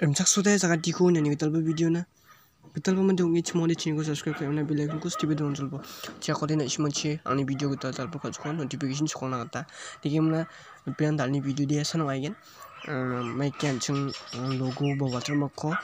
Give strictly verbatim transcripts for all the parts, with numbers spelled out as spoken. em chắc số thế ra cái đi cô nhận những cái video na betul kamu dong ini cuma di channel subscribe kayak mana bilang aku setiap video nonton boh cak kau tidak cuma cie ani video kita terlalu kacauan notifikasi sekolah kata jadi mana pilihan dari video dia senang aja makan cung logo bawa termakok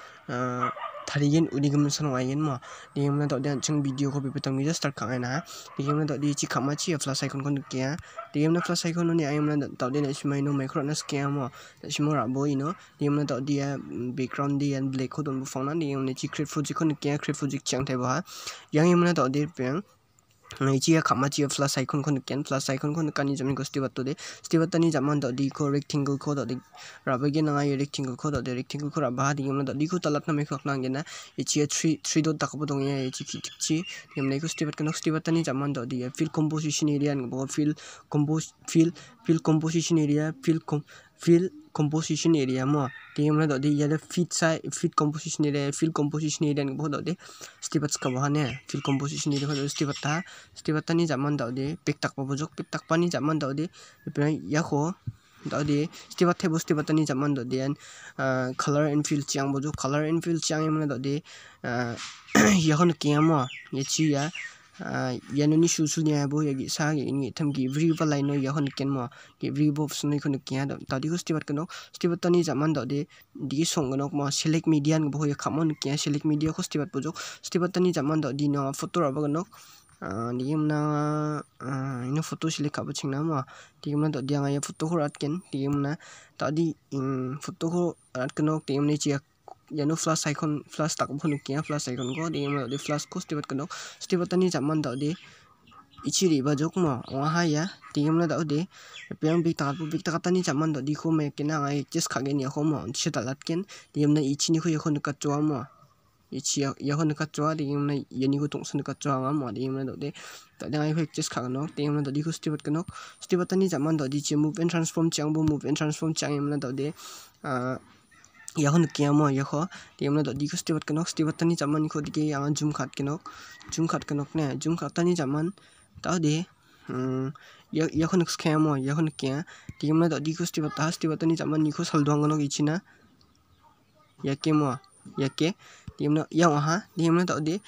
tarian udah kamu senang aja mah jadi mana tak dia cung video kau beberapa video start kangen ha jadi mana tak dia cikap macam flash icon kau dekya jadi mana flash icon ni ayam mana tak dia cuma ino micronas kaya mah cuma raboy ino jadi mana tak dia background dia black kau tuan bukan nanti yang mana cikret project kau dekya cikret project ciang tebah yang mana tak dia pun Nigeria kamaji flash icon kon ken flash icon kon kani jamin ko stibat to de stibat tani jaman to di ko rectangle ko to de rabage na ai rectangle ko to de rectangle ko rabha di yamna di ko talat na me ko nang gena ichi three three dot takabo dong ya ichi tikchi yamna ko stibat kon stibat tani jaman to di fill composition area ngo fill compose fill fill composition area fill fill composition area mo di yamna to di ya fit side fit composition area fill composition area ngo to de stibat ka bahane fill composition area ko stibat ta setiap tani zaman tau deh piktak pabojok piktak pani zaman tau deh tapi ya ko tau deh setiap teh bos setiap tani zaman tau deh color and fill ciang bojok color and fill ciang yang mana tau deh ya ko nukia mo ya cia ya nuni susunya boh ya gisa ini tham ki every balai no ya ko nukian mo every box no ko nukia tau deh ko setiap kenok setiap tani zaman tau deh di song kenok mo select media boh ya kamon nukia select media ko setiap bojok setiap tani zaman tau deh no foto apa kenok Di mana ini foto silih kau bocing nama, di mana tak dia ngaya foto korat kan, di mana tadi foto korat kenok, di mana dia janu flash icon flash tak pun nukia flash icon ko, di mana di flash ko setiap kenok, setiap tani zaman tak di ichi riba jok mo, wah ya, di mana tak di, yang big tak pun big tak tani zaman tak di ko makin ngaya just kagen ya ko mo, setiap talat kan, di mana ichi ni ko ya ko nukat cua mo. Ichi yaho nukat cua di mana yani ko tong sunukat cua ngam di mana dode tak dengan efek just kanok di mana dodi ko stibat kanok stibat tani zaman dodi ci move and transform ciang bo move and transform ciang mana dode yaho nukia mo yaho di mana dodi ko stibat kanok stibat tani zaman ko dike yang zoom khat kanok zoom khat kanok ne zoom khat tani zaman tau de yaho nuk scam mo yaho nukia di mana dodi ko stibat ta stibat tani zaman ni ko sal doang kanok ichi na yake mo yake Diamlah, ya wah, diamlah tak di,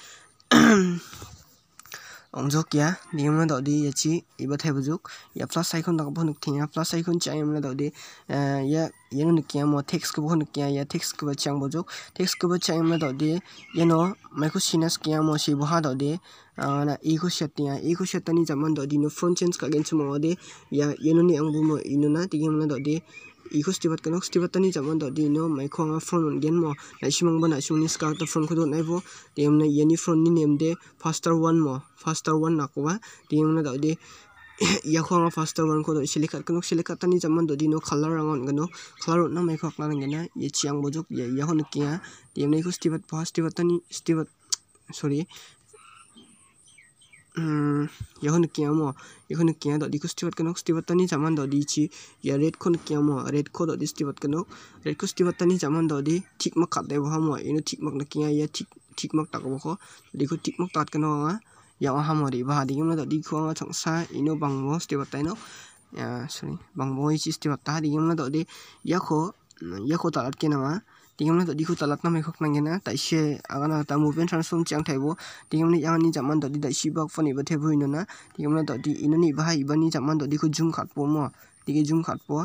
ongjok ya, diamlah tak di, ya cie, ibat hebujok, ya plus icon tak boleh nukian, plus icon cian diamlah tak di, ya, ya nukian mau text ke boleh nukian, ya text ke baca yang bujok, text ke baca diamlah tak di, ya no, macam sinas kian mau sih buah tak di, na ego syatnya, ego syatnya ni zaman tak di no front change kagen semua tak di, ya, ya no ni angbu mau ino na, diamlah tak di. Iko setibat kenok setibat tani zaman dok di no mai konga phone on gen mo nai simang bana sungni skak ta phone ko dot nai bo dem na yani phone ni nem de faster one mo faster one nakwa dem na dok di ya konga faster one ko dot silikat kenok silikat tani zaman dok di no color angon kenok color na mai khak lang gena ye chiang bojok ye ya hon kia dem na iko setibat pas setibat tani setibat sorry ya hon kia mo ya hon kia dok di ko stibat kenok stibat tani zaman dok di chi ya red kon kia mo red ko dok di stibat kenok red ko stibat tani zaman dok di tik mak kat de bo mo ino tik mak nakia ya tik tik mak tak bo ko di ko tik mak tat kenok ya ha mo ri ba di mo dok di ko chang sa ino bang mo stibat taino ya sorry bang mo chi stibat ta di mo dok di ya ko ya ko talat ke nama Tinggal tu diikut alat nama ikut nanggena, tak sih agaknya tak mungkin transform ciang tebo. Tinggal ni yang ni zaman tu di tak sih bak phone ibat tebo ino na. Tinggal tu di ino ni bahaya iban ni zaman tu diikut zoom kat po mo, diikut zoom kat po,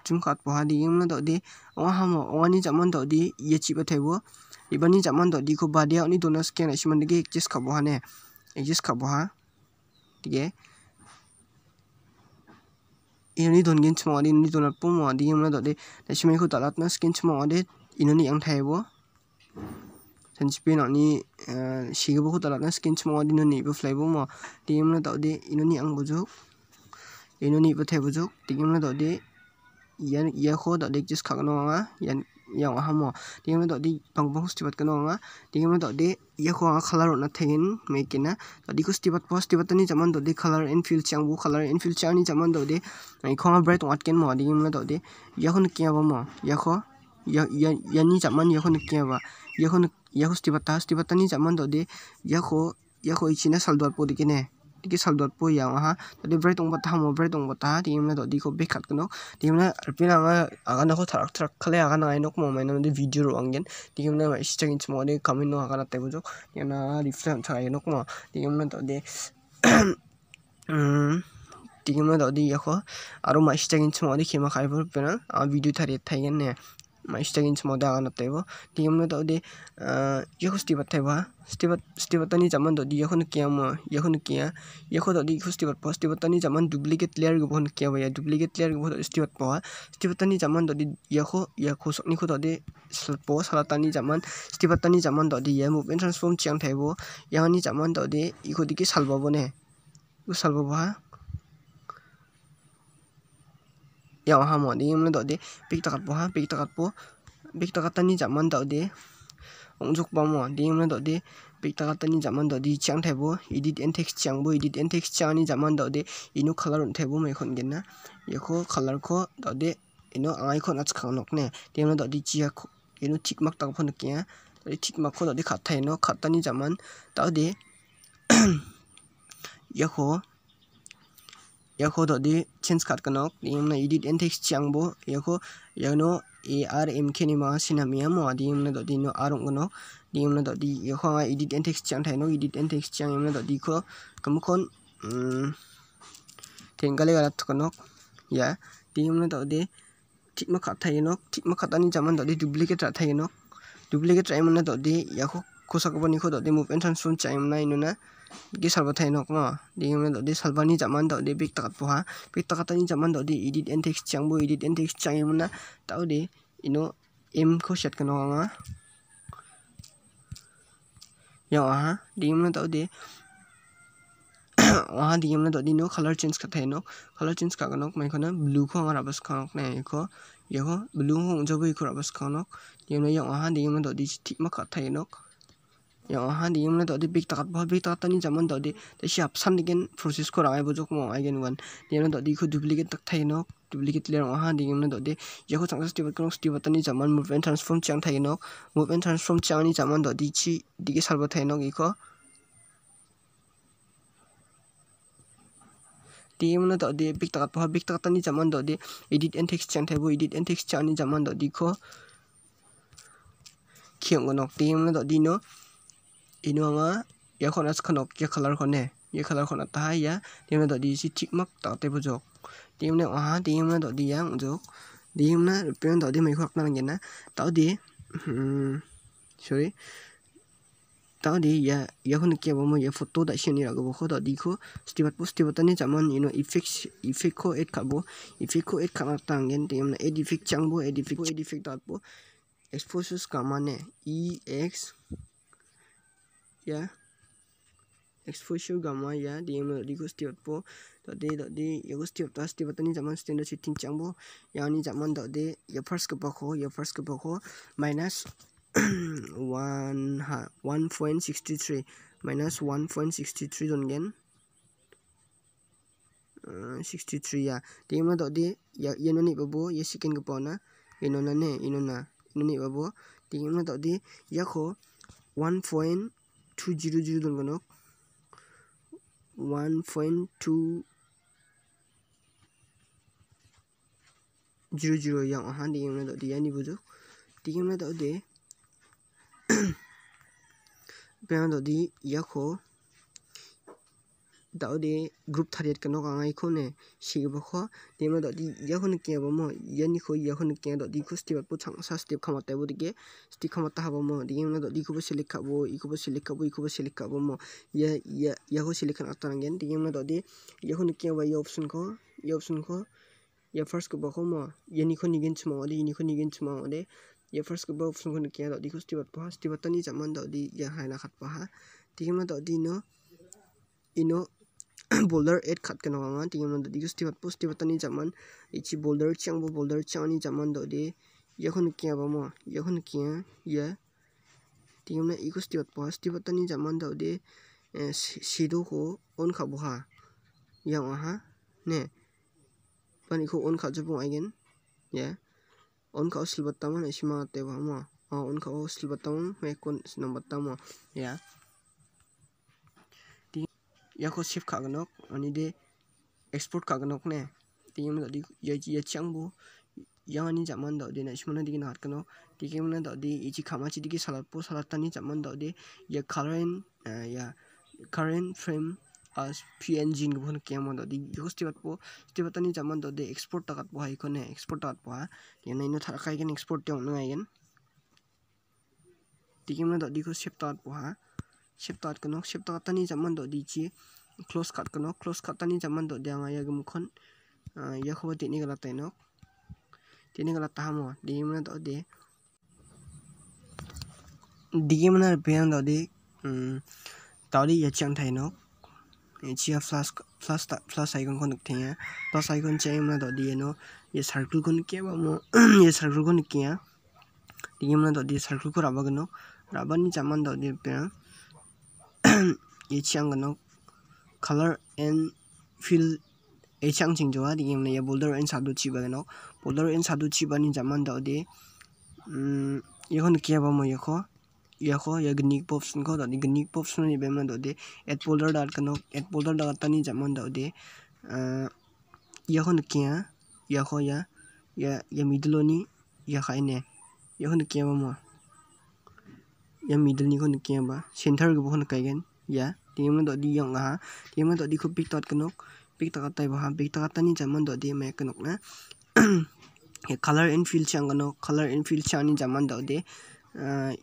zoom kat po. Tinggal tu di orang mo orang ni zaman tu di ye cipat tebo. Iban ni zaman tu diikut badia ni donas kian esman dike ekjes kabohane, ekjes kaboh. Dike ini dongen cuma ada ini donat pun ada yang mana tadi, tapi cuma ikut talat nas skin cuma ada ini ni yang thay bo, dan cipin ni sih bo ikut talat nas skin cuma ada ini ni berfly bo ma, dia mana tadi ini ni yang bujok, ini ni berthay bujok, dia mana tadi, ya ya kau tadi just kagak nonga, ya yang wah mo, dia mana tadi bang bang setibat kenonga, dia mana tadi ya kau color nak thayin, makin na, tadi kau setibat pas setibat ni zaman tadi color and fill ciang bu color and fill ciang ni zaman tadi Kau bright watkin mo, di mana tau deh. Ya kau nukia apa mo? Ya kau, ya ya ya ni zaman ya kau nukia apa? Ya kau, ya kau setiap tas setiap tani zaman tau deh. Ya kau, ya kau izinnya saldo apa dikene? tiki saldot po yang aha tadi break tong bata mo break tong bata ti imna dot diko bekat kuno ti imna alpina ma akan aku tarak tarak kale akan ngai nok mo mainan di video ro anggen ti imna ma isceng in semua di kamin no akan tebo jok ti imna di frame tarai nok mo ti imna dot di ti imna dot di yako aro ma isceng in semua di kima kai bor pena a video tarai taigen ne ma isceng in semua da akan tebo ti imna dot di yako sti bat tebo Setibat setibatani zaman dok dia kon kia mo ya kon kia ya kon dok di kus setibat pos setibatani zaman duplicate layer go bon kia ya duplicate layer go setibat pos setibatani zaman dok di ya ko ya ko sok ni ko dok di pos salatani zaman setibatani zaman dok di ya movement transform chiang thaibo yang ni zaman dok di iko diki salbabo ne u salbabo ha ya ha mo ni mne dok di pik takat po ha pik takat po pik takatani zaman dok di Unjuk bamo di mana dok di pik takata ni zaman dok di ciang tebo edit and text ciang bo edit and text ciang ni zaman dok di inu color tebo mai kon gen na yako color ko dok di inu angai kon ats khang nok ne di mana dok di chia inu tik mak tak phon kia di tik mak ko dok di khatai no khata ni zaman dok di yako yako dok di change khat kanok di mana edit and text ciang bo yako yano armk ni ma sinamia mo di imna dot di no arong gono di imna dot di yho edit and text chang thaino edit and text chang imna dot di ko kamkon tengale galat kono ya di imna dot di tik ma khat thaino tik ma khatani jaman dot di duplicate ra thaino duplicate ra imna dot di yakho khosak bani kho dot di move and transform chang imna inuna ki salba thaino ma di imna dot di salbani jaman dot di big takat poha big takatani jaman dot di edit and text chang bo edit and text chang imna tau di ino m ko set kano anga ya aha di imna tau di aha di imna tau di no color change ka thaino color change ka kanok mai khona blue ko anga rabas kanok ne ko yeho blue ho jobi ko rabas kanok di no ya aha di imna tau di tik ma ka thaino ya aha di imna tau di big takat ba big takat ni jaman tau di the sharp sam again process ko rangai bojok mo again one di no tau di ko duplicate tak thaino duplicate layer aha di imna dot de yako changsa stibat kono stibatani jaman movement transform chang thaino movement transform chang ni jaman dot di chi digi salba thaino iko di imna dot de big takat pha big takatani jaman dot de edit and text chang thaibo edit and text chang ni jaman dot di ko khyang nok di imna dot di no ino nga yako nas khonok ya color khone ya color khona ta ya di imna dot di chi tik mak ta te bojok Tim na oha tim na dot di yang jok tim na pen dot di mai khak na ngena tau di sorry tau di ya ya hun ke bomo ya foto da shini ra go kho dot di kho stibat post stibat ni jaman you know effect effect ko et khabo effect ko et khana ta ngen tim na ed effect chang bo ed effect ed effect dot bo exposures ka mane e x ya exposure gamma ya di ml di gusti po dot de dot de ya gusti ta sti batani zaman standard setting changbo ya ni zaman dot de ya first ko ko ya first ko ko minus one point six three minus one point six three don gen sixty-three ya di ml dot de ya yeno ni babo ya second ko na eno na ne eno na eno ni babo di ml dot de ya ko one point two zero zero don ganok one point two zero zero yang aha di game dot di yani bujuk di game dot di pengen dot di yako dot di grup tariat keno kangai kone si bako di game dot di yako nukia bamo yani ko yako nukia dot di ko setiap pun sangsa setiap kamat tahu dike setiap kamat tahu bamo di game dot di ko bersilik kabo iko bersilik kabo iko bersilik kabo bamo ya ya yako silikkan atan gen di game dot di yako nukia baya option ko ya option ko ya first ko bako mo yani ko nigin semua di yani ko nigin semua di ya first ko bako option ko nukia dot di ko setiap pun setiap tani zaman dot di ya hai nakat paha di game dot di no ino boulder eight khat keno anga ti imna di gusti pat post tibatani jaman ichi boulder chang bo boulder chang ni jaman do de yakhon kya ba mo yakhon kya ya ti imna i gusti pat post tibatani jaman do de sido ko on khabo ha yang aha ne pani ko on khajo bo again ya on khaw silbat tamon isma te ba mo on khaw silbat tamon me kon number tamo ya या को सेव कागनोक अनि दे एक्सपोर्ट कागनोक ने ती मन दी या चांग बो या अनि जामन दो दे नशमन दी नाट कनो ती के मन दो दे इची खामाची दी के सलात पो सलात तनी जामन दो दे या करेंट या current frame as png ngun kemon di hostibat po stibatani jaman do de export takat po hai kone export takat po ha yena ino tharakai gen export te onna gen tikimna do di ko shift takat po ha shift takat kono shift takatani jaman do di chi close cut kono close cut tani jaman do de anga ya gum khon ya khoba tini gala taino tini gala tahamo di imna do de di imna bean do de tawli ya chang taino chia plus plus plus icon kon thia plus icon chaimna do di no ye circle kon ke ba mo ye circle kon kia dimna do di circle ko raba gno raba ni chaman do di pe ye chang gno color and fill e chang ching jo di ne ye boulder and sadu chi ba gno boulder and sadu chi ba ni chaman do di um ye kon kia ba mo ye kho या को या गनिक पॉप्स को दनि गनिक पॉप्स ने बेम न दे एट फोल्डर डाल कनो एट फोल्डर डाल तनी जमन दे या को नकिया या को या या या मिडलोनी या खाइने या को नकिया म या मिडलनी को नकिया बा सेंटर को बखन काइगेन या टीम न दि यंग हा टीम न दि को पिक तत कनो पिक तत तई बहा पिक तत तनी जमन दे मे कनो ना या कलर एंड फील चांगनो कलर एंड फील चानी जमन दे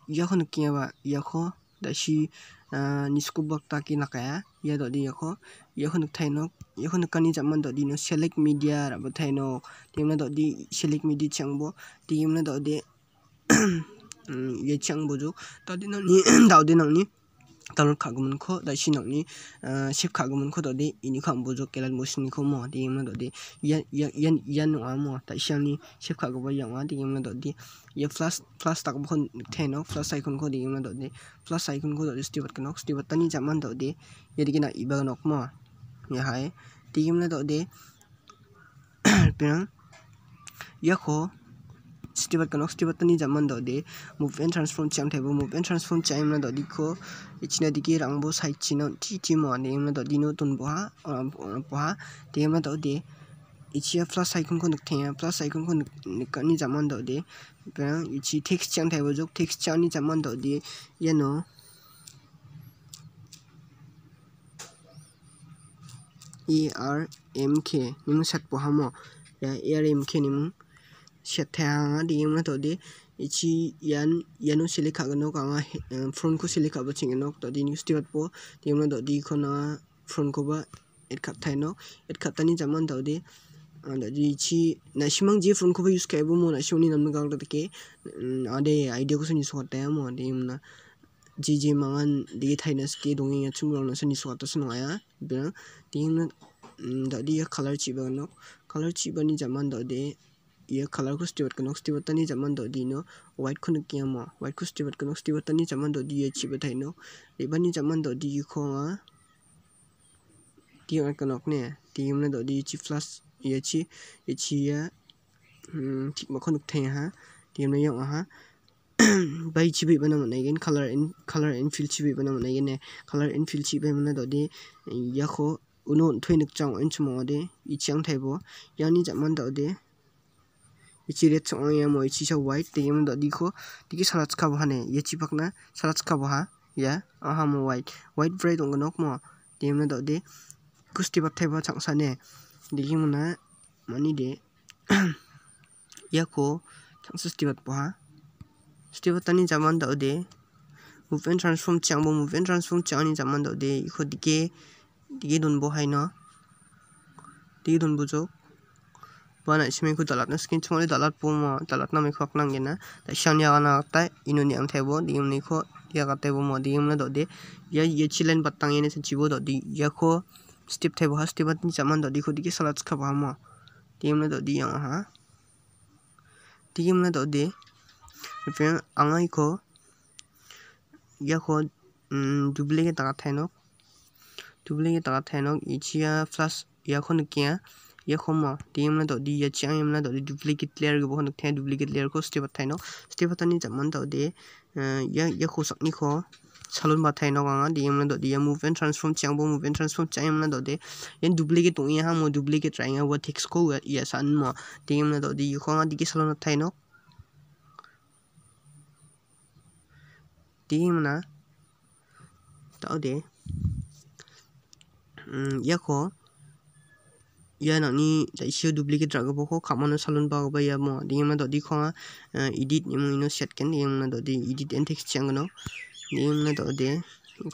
Yahoo Kiava Yahoo, that she Niskuba Taki Nakaya, Yado Diaho, Yahoo Taino, Yahoo Kanizaman Dodino, select media, Rabotaino, Timado di select media Changbo, Timado de Yachangbozo, Dodinoni, Dodinoni, Talon Kagumanko, that she not me, Ship Kagumanko de Inicambozo, Kelan Mosinicomo, Timado de Yan Yan Yanuamo, that Shani, Ship Kagova Yama, Timado de. Ya plus plus tak bukan tenok plus icon ko di mana dodi plus icon ko dodi setiap kenok setiap tani zaman dodi jadi kena iba kenok mo ya hai di mana dodi pirang ya ko setiap kenok setiap tani zaman dodi move and transform ciam tebo move and transform ciam mana dodi ko ichina dikir angbo sai chino cici mo di mana dodi no tun boha orang orang boha di mana dodi Ichia plus icon ko nukthia plus icon ko nikani zaman do de pa ichi text chang thai bojok text chang ni zaman do de ya no e r m k nim sat pohamo ya e r m k nim sat thanga de ma to de ichi yan yanu select agno ka phone ko select abo chingno to de news tibat po de ma do di khona phone ko ba et khat thaino et khatani zaman do de ada dici nasimang ji phone ko use kai bo mo nasoni namna gal ta ke ade idea ko suni sota ya mo de mna ji ji mangan de thainas ke dongi ya chungol na suni sota suna ya de tin da di color chi ba no color chi ba ni jaman do de ya color ko steward kono steward tani jaman do di no white ko ni kya mo white ko steward kono steward tani jaman do di chi ba thaino de ba ni jaman do di ko ma ti kono ne ti mna do di chi flash ये ची ये ची या ठीक मखन उठते हैं हाँ टीम ने यों हाँ बाई ची भी बना मनाएगे न colour in colour in feel ची भी बना मनाएगे न कलर इन फील ची भी हमने तो दे या को उन्होंने थोड़ी निकांग इन चुमाओ दे ये चंग थे बो यानी जब मन तो दे ये ची रेड चंग या मो ये ची शा व्हाइट तो ये मन तो देखो देखिए सलाद का बहाने ये ची पकना सलाद का बहा या आहा मो व्हाइट व्हाइट ब्रेड उनका नोक मो तो ये मन तो दे कुछ टिप थे बो चंग साने देखिए मुना मनी दे या को चंसस्तिवत पहा स्तिवतनी जमान दो दे मूव एंड ट्रांसफॉर्म चांगबो मूव एंड ट्रांसफॉर्म चांगनी जमान दो दे इखो दिके दिके दोन बो हाय न दिके दोन बो जो बना इसमें को दलात न स्किन छोले दलात पो म दलात ना मेखक नांगे ना त शानिया गाना ता इनो नि आं थेबो दिम नि खो या गाते बो म दिम न दो दे या ये चिलेन पत्तांग ने सचिबो दो दि या को स्टिप थे बहुत स्टिप नहीं जमान दो दिखो दिखे सलाद का भामा टीम ने दो दी यहाँ हाँ टीम ने दो दे फिर अंगाई को या को डुबले के ताकत है ना डुबले के ताकत है ना इचिया फ्लस या को निकिया या को माँ टीम ने दो दी या चांग टीम ने दो दी डुबले के लेयर के बहुत निकले डुबले के लेयर को स्टिप था ना स्टिप था नहीं जमान दो दे या या को सकनी को chalon bathai no anga dm na do dia move and transform chang bo move and transform chang na do de yen duplicate ong ha mo duplicate trying wa thick score ya san mo dm na do di yu khong di ki chalon thai no dm na ta de um ya ko ya nak ni tak sure duplicate drag pokok kat mana salon ba ba ya mo dia mana dot di khong edit ni no set kan dia mana dot di edit and text chang no dia mana dot de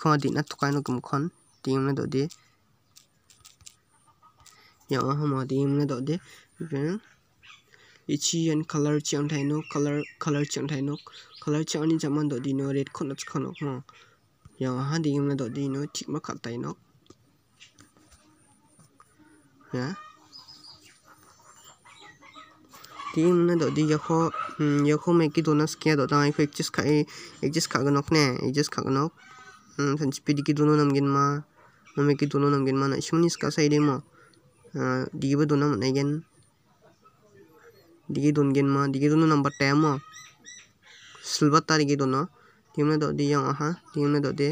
khong di na tukai no kum khon dia mana dot de ya ha mo dia mana dot de ichi and color chang thai no color color chang thai no color chang ni jaman dot di no red khon khon no ya ha dia mana dot di no thik ma khat tai no ya tim na do di yakho yakho me ki donas kya do ta ikho ekchis khai ekchis khagnok ne ekchis khagnok san speed ki dono namgin ma me ki dono namgin ma na shimnis ka sai de mo di ba dono na gen di don gen ma di dono number ta mo silver tar ki dono tim na do di yang ha tim na do de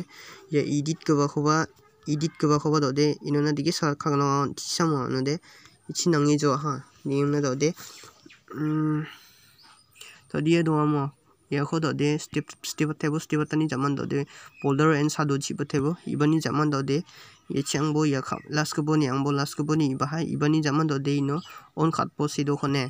ya edit ka ba khoba edit ke ba khoba do de inona digi sar khangno chisamo no de ichi nangi jo ha nimna do de um to dia do amo ya kho do de step step table step tani jaman do de folder and sado chi botebo ibani jaman do de ye changbo ya kha last ko boni angbo last ko boni ba ha ibani jaman do de no on khat po sido khone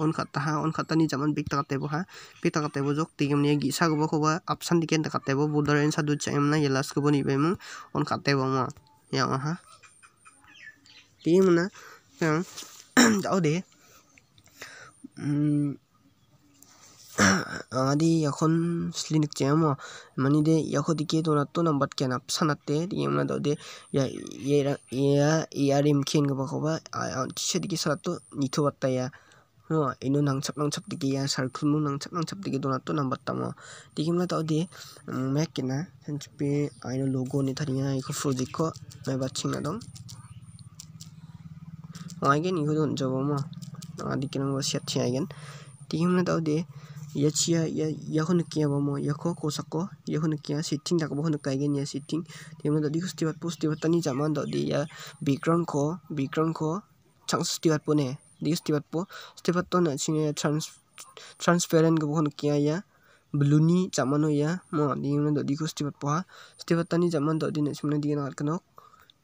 on khat ta ha on khat tani jaman big ta tebo ha big ta tebo jok tigem ne gi sa go khoba option diken ta tebo border and sadu chaim na yelas ko boni bem on khat tebo ma ya ha tigem na ta ode um adi yakhon slinik chemo mani de yakho dikhe to na to number ken option ate tigem na ode ya ya ya yarim ken go khoba chedi ki sara to nitho batta ya no ino nangchap nangchap digi ya circle nu nangchap nangchap digi dona to number tamo digimna to de mek na sanchpe aino logo ni thariya iko project ko mai batching na dom again iko don jobo ma adi kinang set chi again digimna to de ya chia ya ya khon kiya bomo ya ko ko sakko ya khon kiya sitting dak bo khon kai gen ya sitting digimna to di stibat post stibat tani jaman to de ya background ko background ko chang stibat pone di stibat po stibat to na chine trans transparent go khon kiya ya blue ni chamano ya mo ni na do di ko stibat po ha stibat tani jaman do di na chimna di na kanok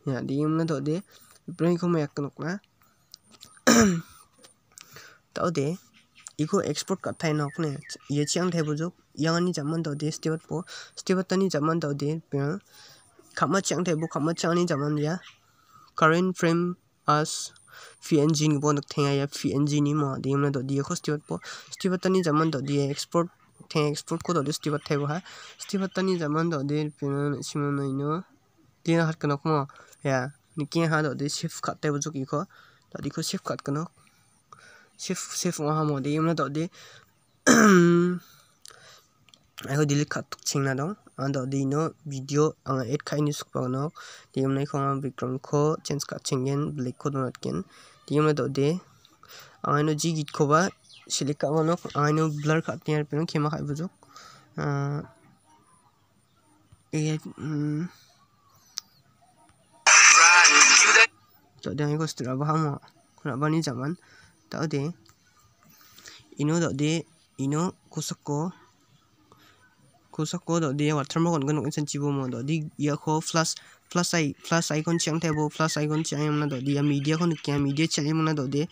ya di na do de brain ko ma kanok na to de iko export ka thai nok ne ye chang thai bu jo yang ni jaman do de stibat po stibat tani jaman do de khama chang thai bu khama chang ni jaman ya current frame as png ni bon theng ya png ni mo di amna do di kho stibat po stibat tani jaman do di export theng export ko do stibat thai bo ha stibat tani jaman do de pin simo noi no tin hat kanok mo ya nikin ha do de shift khat te bo ju ki kho do di kho shift khat kanok shift shift wa ha mo di amna do de ai ho delete khat tuk ching na dong ando di no video ang eight kai ni suk pa no di amna khong background ko change ka chingen black ko donat ken di amna do de ang no ji git ko ba select ka no ang no blur ka tiar pe no khema khai bujok eh to de ang ko stra ba ha mo khra ba ni jaman ta de ino do de ino kosako kosako do dia watermark kon kon sensitive mo do di ya kho plus plus ai plus icon chang thebo plus icon chang na do dia media kon kya media chang na do de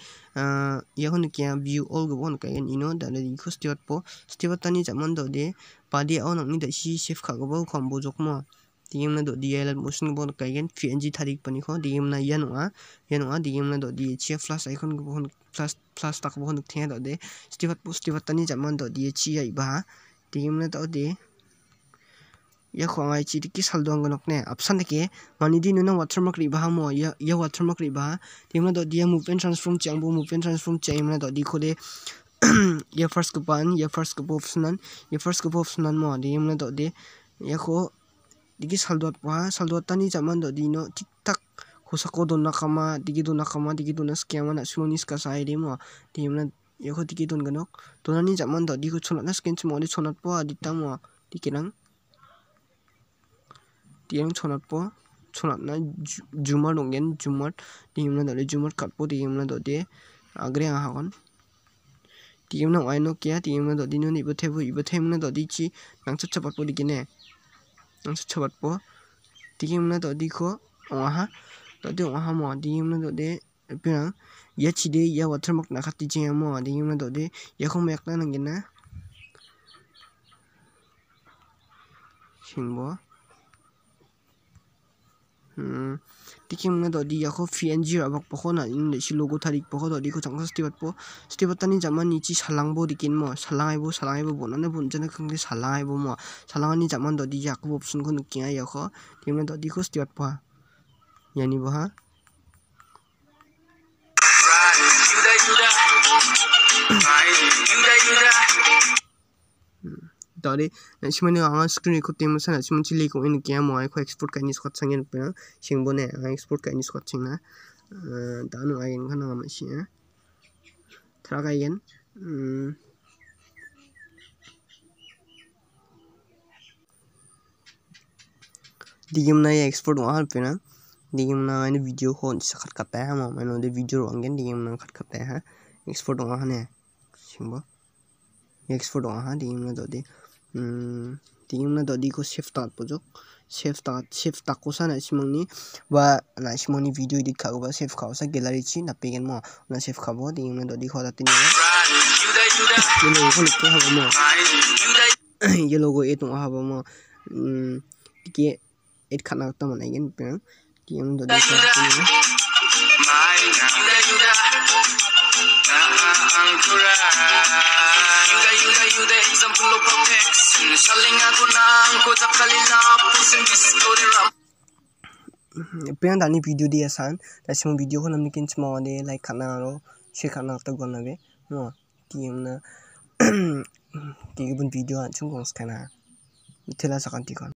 ya kon kya view all go kon kain ino da di ko stiot po stiot tani jaman do de padi on ni da si shift kha go bo khom bo jok mo dim na do dia la motion go kon kain png tharik pani kho dim na ya no ya no dim na do di chi plus icon go kon plus plus tak bo kon the do de stiot po stiot tani jaman do di chi ai ba dim na do de ya khongai chi ki sal dong nok ne option ke mani din no watermark ri ba mo ya ya watermark ri ba timna do dia move and transform chang bo move and transform chaimna do di khole ya first ko ban ya first ko option ya first ko option mo dimna do de ya kho digi sal dot wa sal dot tani jaman do di no tik tak khosako don nakama digi don nakama digi don scam na simonis ka sai de mo timna ya kho digi don ganok tonani jaman do di ko chona skin chmo ni chonat po adita mo dikinang tiang chonat po chonat na jumar donggen jumar tiang na dole jumar katpo tiang na dode agre ahakon tiang na wai no kia tiang na dode nuni ibu tebu ibu tem na dode chi nang chot chapat po dikine nang chot chapat po tiang na dode ko waha dode waha mo tiang na dode pirang ya chide ya watermark na khati chi mo tiang na dode ya khom yak na nangin na Hingbo, hmm, tikim na dodi yako P N G rabak poko na ini si logo tarik poko dodi ko cangkos setiap po setiap tani zaman nici salang bo dikin mo salang ibu salang ibu bo nana pun jana kengli salang ibu mo salang ni zaman dodi yako option ko nukia yako tikim na dodi ko setiap po yani bo ha Dari nasimani angan screen ikut tim sana nasimani cili ko ini kia mau aku ekspor kain iswat sangin pernah sing bone angan ekspor kain iswat sing na danu agen kan angan masih ya terakai gen digim na ya ekspor doang pernah digim na ini video ko disakat kata ya mau main udah video doang gen digim na kat kata ya ekspor doang ya sing bo ekspor doang digim na dodi Hmm, tinggal nanti di ko shift tar pojok, shift tar, shift tak kosa nasi moni, bah nasi moni video di kau bah shift kau sa gallery sih, tapi kan mau nasi shift kau bah tinggal nanti di kau datin ya. Ini logo itu apa mau? Ini logo itu apa mau? Hmm, dikit, itu kan aku tahu mana kan, pernah tinggal nanti di kau datin. Pengen tani video dia san, tapi semua video kan kami kini semua ada like karena lo share karena kita guna be, no, tiap na, tiap pun video aja cuma sekarang, itulah sekarang tiap.